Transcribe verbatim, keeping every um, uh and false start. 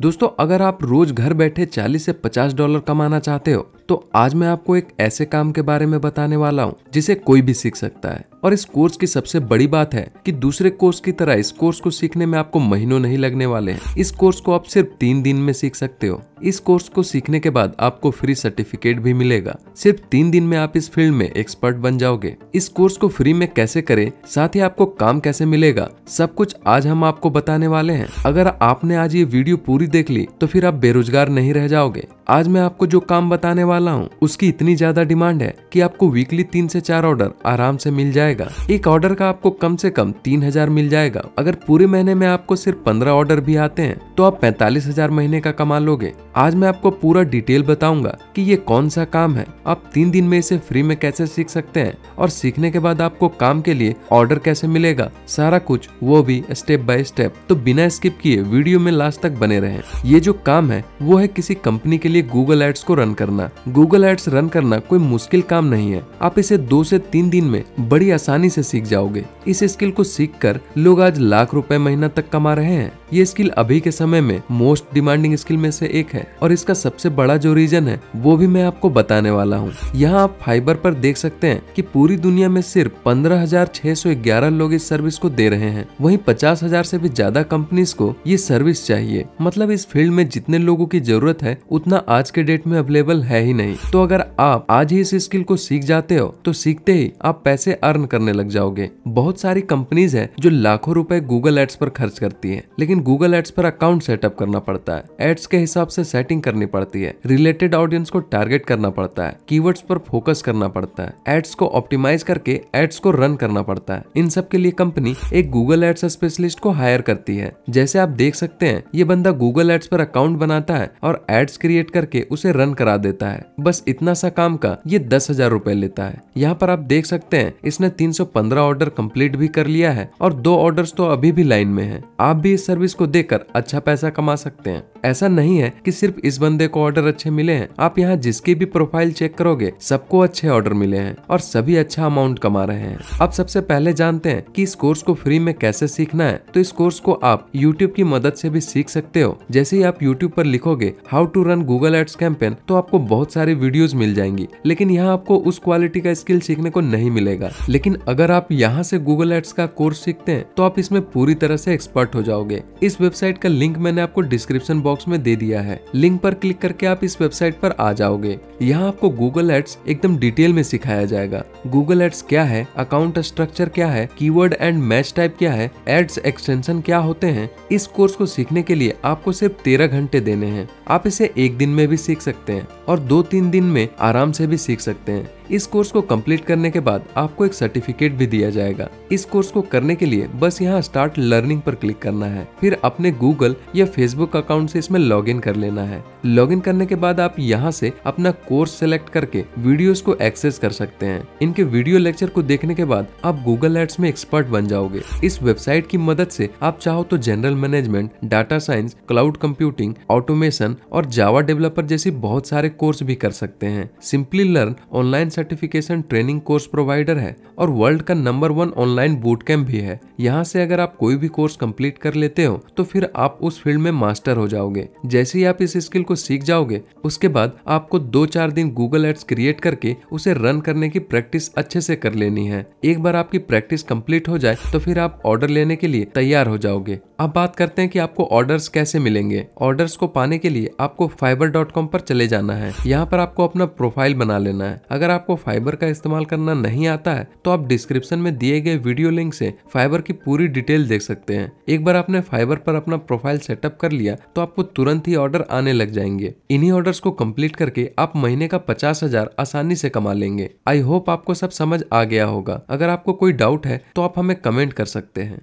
दोस्तों अगर आप रोज घर बैठे चालीस से पचास डॉलर कमाना चाहते हो तो आज मैं आपको एक ऐसे काम के बारे में बताने वाला हूँ जिसे कोई भी सीख सकता है। और इस कोर्स की सबसे बड़ी बात है कि दूसरे कोर्स की तरह इस कोर्स को सीखने में आपको महीनों नहीं लगने वाले हैं। इस कोर्स को आप सिर्फ तीन दिन में सीख सकते हो। इस कोर्स को सीखने के बाद आपको फ्री सर्टिफिकेट भी मिलेगा। सिर्फ तीन दिन में आप इस फील्ड में एक्सपर्ट बन जाओगे। इस कोर्स को फ्री में कैसे करें, साथ ही आपको काम कैसे मिलेगा, सब कुछ आज हम आपको बताने वाले हैं। अगर आपने आज ये वीडियो पूरी देख ली तो फिर आप बेरोजगार नहीं रह जाओगे। आज मैं आपको जो काम बताने वाला हूँ उसकी इतनी ज्यादा डिमांड है कि आपको वीकली तीन से चार ऑर्डर आराम से मिल जाएगा। एक ऑर्डर का आपको कम से कम तीन हजार मिल जाएगा। अगर पूरे महीने में आपको सिर्फ पंद्रह ऑर्डर भी आते हैं तो आप पैंतालीस हजार महीने का कमा लोगे। आज मैं आपको पूरा डिटेल बताऊंगा कि ये कौन सा काम है, आप तीन दिन में इसे फ्री में कैसे सीख सकते हैं और सीखने के बाद आपको काम के लिए ऑर्डर कैसे मिलेगा, सारा कुछ, वो भी स्टेप बाय स्टेप। तो बिना स्किप किए वीडियो में लास्ट तक बने रहें। ये जो काम है वो है किसी कंपनी के लिए गूगल एड्स को रन करना। गूगल एड्स रन करना कोई मुश्किल काम नहीं है। आप इसे दो से तीन दिन में बड़ी आसानी से सीख जाओगे। इस स्किल को सीख कर लोग आज लाख रुपए महीना तक कमा रहे हैं। ये स्किल अभी के समय में मोस्ट डिमांडिंग स्किल में से एक है और इसका सबसे बड़ा जो रीजन है वो भी मैं आपको बताने वाला हूँ। यहाँ आप फाइबर पर देख सकते हैं कि पूरी दुनिया में सिर्फ पंद्रह हजार छह सौ ग्यारह लोग इस सर्विस को दे रहे हैं। वहीं पचास हजार से भी ज्यादा कंपनीज को ये सर्विस चाहिए। मतलब इस फील्ड में जितने लोगों की जरूरत है उतना आज के डेट में अवेलेबल है ही नहीं। तो अगर आप आज ही इस स्किल को सीख जाते हो तो सीखते ही आप पैसे अर्न करने लग जाओगे। बहुत सारी कंपनीज है जो लाखों रूपए गूगल एड्स पर खर्च करती है, लेकिन गूगल एड्स पर अकाउंट सेटअप करना पड़ता है, एड्स के हिसाब से सेटिंग करनी पड़ती है, रिलेटेड ऑडियंस को टारगेट करना पड़ता है, कीवर्ड्स पर फोकस करना पड़ता है, एड्स को ऑप्टिमाइज करके एड्स को रन करना पड़ता है। इन सब के लिए कंपनी एक गूगल एड्स स्पेशलिस्ट को हायर करती है। जैसे आप देख सकते हैं ये बंदा गूगल एड्स पर अकाउंट बनाता है और एड्स क्रिएट करके उसे रन करा देता है। बस इतना सा काम का ये दस हजार रूपए लेता है। यहाँ पर आप देख सकते हैं इसने तीन सौ पंद्रह ऑर्डर कम्प्लीट भी कर लिया है और दो ऑर्डर तो अभी भी लाइन में है। आप भी इस सर्विस को देकर अच्छा पैसा कमा सकते हैं। ऐसा नहीं है कि सिर्फ इस बंदे को ऑर्डर अच्छे मिले हैं। आप यहाँ जिसकी भी प्रोफाइल चेक करोगे सबको अच्छे ऑर्डर मिले हैं और सभी अच्छा अमाउंट कमा रहे हैं। आप सबसे पहले जानते हैं कि इस कोर्स को फ्री में कैसे सीखना है। तो इस कोर्स को आप यूट्यूब की मदद से भी सीख सकते हो। जैसे ही आप यूट्यूब पर लिखोगे how to run Google ads campaign तो आपको बहुत सारी वीडियोस मिल जाएंगी, लेकिन यहाँ आपको उस क्वालिटी का स्किल सीखने को नहीं मिलेगा। लेकिन अगर आप यहाँ से गूगल एड्स का कोर्स सीखते हैं तो आप इसमें पूरी तरह से एक्सपर्ट हो जाओगे। इस वेबसाइट का लिंक मैंने आपको डिस्क्रिप्शन बॉक्स में दे दिया है। लिंक पर क्लिक करके आप इस वेबसाइट पर आ जाओगे। यहाँ आपको गूगल एड्स एकदम डिटेल में सिखाया जाएगा। गूगल एड्स क्या है, अकाउंट स्ट्रक्चर क्या है, कीवर्ड एंड मैच टाइप क्या है, एड्स एक्सटेंशन क्या होते हैं। इस कोर्स को सीखने के लिए आपको सिर्फ तेरह घंटे देने हैं। आप इसे एक दिन में भी सीख सकते हैं और दो तीन दिन में आराम से भी सीख सकते हैं। इस कोर्स को कंप्लीट करने के बाद आपको एक सर्टिफिकेट भी दिया जाएगा। इस कोर्स को करने के लिए बस यहाँ स्टार्ट लर्निंग पर क्लिक करना है, फिर अपने गूगल या फेसबुक अकाउंट से इसमें लॉगिन कर लेना है। लॉगिन करने के बाद आप यहाँ से अपना कोर्स सेलेक्ट करके वीडियोस को एक्सेस कर सकते हैं। इनके वीडियो लेक्चर को देखने के बाद आप गूगल एड्स में एक्सपर्ट बन जाओगे। इस वेबसाइट की मदद से आप चाहो तो general management, data science, cloud computing, automation और जावा डेवलपर जैसी बहुत सारे कोर्स भी कर सकते हैं। Simply learn online certification training course provider है और वर्ल्ड का number one online boot camp भी है। यहाँ से अगर आप कोई भी कोर्स कंप्लीट कर लेते हो तो फिर आप उस फील्ड में मास्टर हो जाओगे। जैसे ही आप इस स्किल को सीख जाओगे उसके बाद आपको दो चार दिन गूगल एड्स क्रिएट करके उसे रन करने की प्रैक्टिस अच्छे से कर लेनी है। एक बार आपकी प्रैक्टिस कंप्लीट हो जाए तो फिर आप ऑर्डर लेने के लिए तैयार हो जाओगे। अब बात करते हैं कि आपको ऑर्डर्स कैसे मिलेंगे। ऑर्डर्स को पाने के लिए आपको फाइबर डॉट कॉम पर चले जाना है। यहाँ पर आपको अपना प्रोफाइल बना लेना है। अगर आपको फाइबर का इस्तेमाल करना नहीं आता है तो आप डिस्क्रिप्शन में दिए गए वीडियो लिंक से फाइबर की पूरी डिटेल देख सकते हैं। एक बार आपने फाइबर पर अपना प्रोफाइल सेटअप कर लिया तो आपको तुरंत ही ऑर्डर आने लग जाएंगे। इन्हीं ऑर्डर्स को कंप्लीट करके आप महीने का पचास हजार आसानी से कमा लेंगे। आई होप आपको सब समझ आ गया होगा। अगर आपको कोई डाउट है तो आप हमें कमेंट कर सकते हैं।